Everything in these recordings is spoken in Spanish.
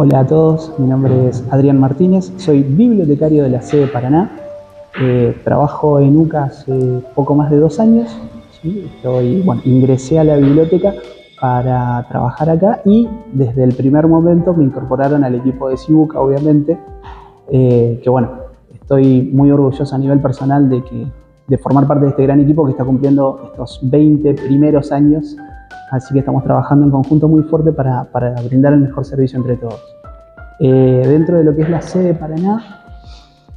Hola a todos, mi nombre es Adrián Martínez, soy bibliotecario de la sede Paraná. Trabajo en UCA hace poco más de 2 años, ¿sí? Ingresé a la biblioteca para trabajar acá y desde el primer momento me incorporaron al equipo de SIBUCA, obviamente, que bueno, estoy muy orgulloso a nivel personal de formar parte de este gran equipo que está cumpliendo estos 20 primeros años, así que estamos trabajando en conjunto muy fuerte para brindar el mejor servicio entre todos. Dentro de lo que es la sede Paraná,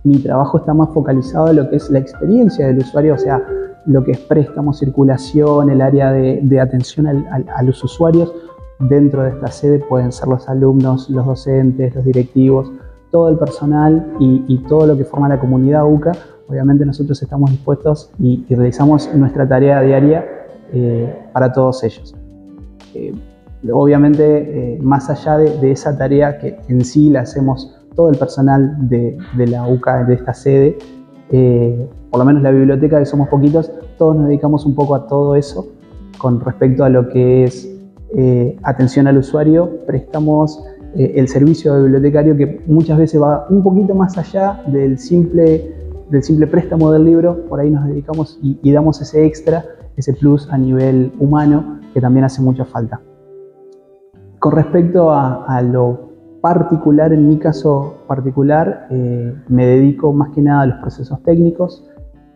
mi trabajo está más focalizado en lo que es la experiencia del usuario, o sea, lo que es préstamo, circulación, el área de atención a los usuarios. Dentro de esta sede pueden ser los alumnos, los docentes, los directivos, todo el personal y todo lo que forma la comunidad UCA. Obviamente nosotros estamos dispuestos y realizamos nuestra tarea diaria para todos ellos. Obviamente, más allá de esa tarea que en sí la hacemos todo el personal de la UCA, de esta sede, por lo menos la biblioteca, que somos poquitos, todos nos dedicamos un poco a todo eso con respecto a lo que es atención al usuario, préstamos, el servicio de bibliotecario, que muchas veces va un poquito más allá del simple préstamo del libro. Por ahí nos dedicamos y damos ese extra, ese plus a nivel humano que también hace mucha falta. Con respecto a lo particular, en mi caso particular, me dedico más que nada a los procesos técnicos,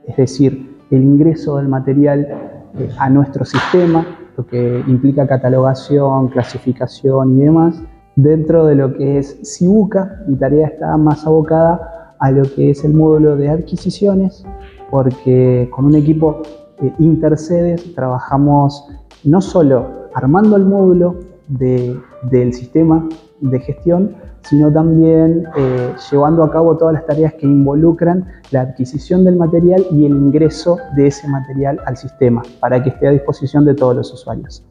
es decir, el ingreso del material a nuestro sistema, lo que implica catalogación, clasificación y demás. Dentro de lo que es SIBUCA, mi tarea está más abocada a lo que es el módulo de adquisiciones, porque con un equipo intersedes trabajamos no solo armando el módulo del sistema de gestión, sino también llevando a cabo todas las tareas que involucran la adquisición del material y el ingreso de ese material al sistema para que esté a disposición de todos los usuarios.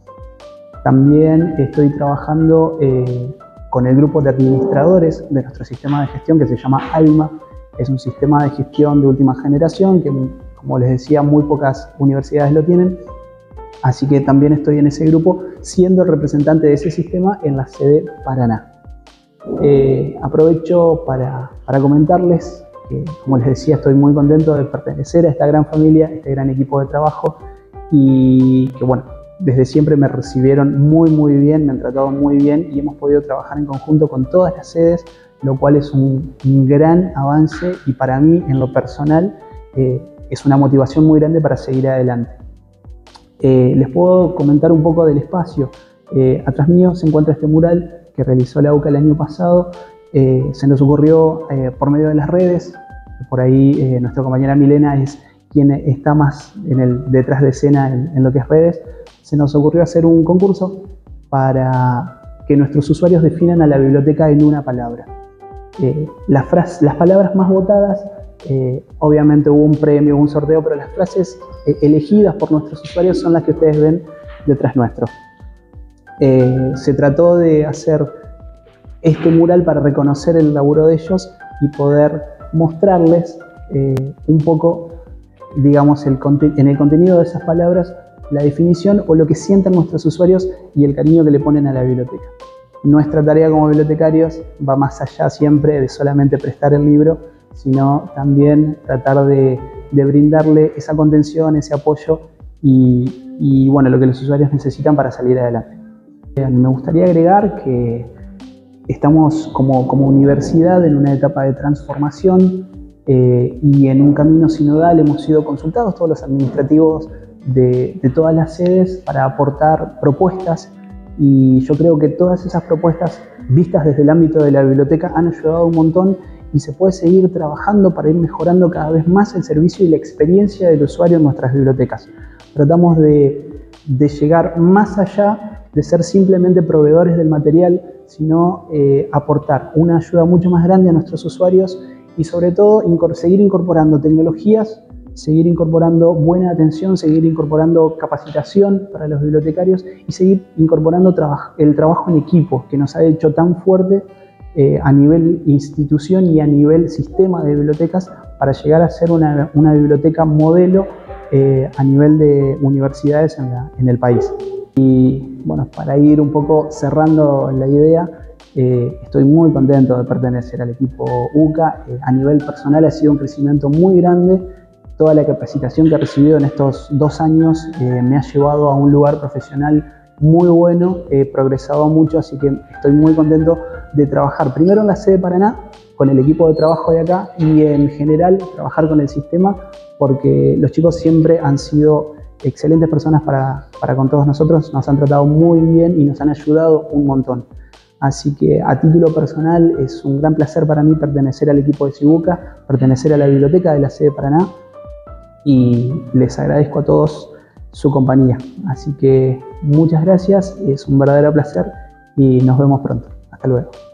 También estoy trabajando con el grupo de administradores de nuestro sistema de gestión, que se llama ALMA. Es un sistema de gestión de última generación que, como les decía, muy pocas universidades lo tienen. Así que también estoy en ese grupo, siendo el representante de ese sistema en la sede Paraná. Aprovecho para comentarles que, como les decía, estoy muy contento de pertenecer a esta gran familia, este gran equipo de trabajo, y que bueno, desde siempre me recibieron muy bien, me han tratado muy bien y hemos podido trabajar en conjunto con todas las sedes, lo cual es un gran avance y para mí, en lo personal, es una motivación muy grande para seguir adelante. Les puedo comentar un poco del espacio. Atrás mío se encuentra este mural que realizó la UCA el año pasado. Se nos ocurrió por medio de las redes. Por ahí nuestra compañera Milena es quien está más detrás de escena en lo que es redes. Se nos ocurrió hacer un concurso para que nuestros usuarios definan a la biblioteca en una palabra. Las palabras más votadas, obviamente hubo un premio, un sorteo, pero las frases elegidas por nuestros usuarios son las que ustedes ven detrás nuestro. Se trató de hacer este mural para reconocer el laburo de ellos y poder mostrarles un poco, digamos, en el contenido de esas palabras, la definición o lo que sienten nuestros usuarios y el cariño que le ponen a la biblioteca. Nuestra tarea como bibliotecarios va más allá siempre de solamente prestar el libro, sino también tratar de brindarle esa contención, ese apoyo y bueno, lo que los usuarios necesitan para salir adelante. Me gustaría agregar que estamos como universidad en una etapa de transformación y en un camino sinodal. Hemos sido consultados todos los administrativos de todas las sedes para aportar propuestas y yo creo que todas esas propuestas vistas desde el ámbito de la biblioteca han ayudado un montón y se puede seguir trabajando para ir mejorando cada vez más el servicio y la experiencia del usuario en nuestras bibliotecas. Tratamos de llegar más allá de ser simplemente proveedores del material, sino aportar una ayuda mucho más grande a nuestros usuarios y sobre todo seguir incorporando tecnologías, seguir incorporando buena atención, seguir incorporando capacitación para los bibliotecarios y seguir incorporando el trabajo en equipo que nos ha hecho tan fuerte a nivel institución y a nivel sistema de bibliotecas para llegar a ser una biblioteca modelo a nivel de universidades en el país. Y bueno, para ir un poco cerrando la idea, Estoy muy contento de pertenecer al equipo UCA. A nivel personal ha sido un crecimiento muy grande. Toda la capacitación que he recibido en estos 2 años me ha llevado a un lugar profesional muy bueno. He progresado mucho, así que estoy muy contento de trabajar primero en la sede de Paraná, con el equipo de trabajo de acá y en general trabajar con el sistema, porque los chicos siempre han sido excelentes personas para con todos nosotros. Nos han tratado muy bien y nos han ayudado un montón. Así que a título personal es un gran placer para mí pertenecer al equipo de SIBUCA, pertenecer a la biblioteca de la sede de Paraná, y les agradezco a todos su compañía. Así que muchas gracias, es un verdadero placer y nos vemos pronto. Hasta luego.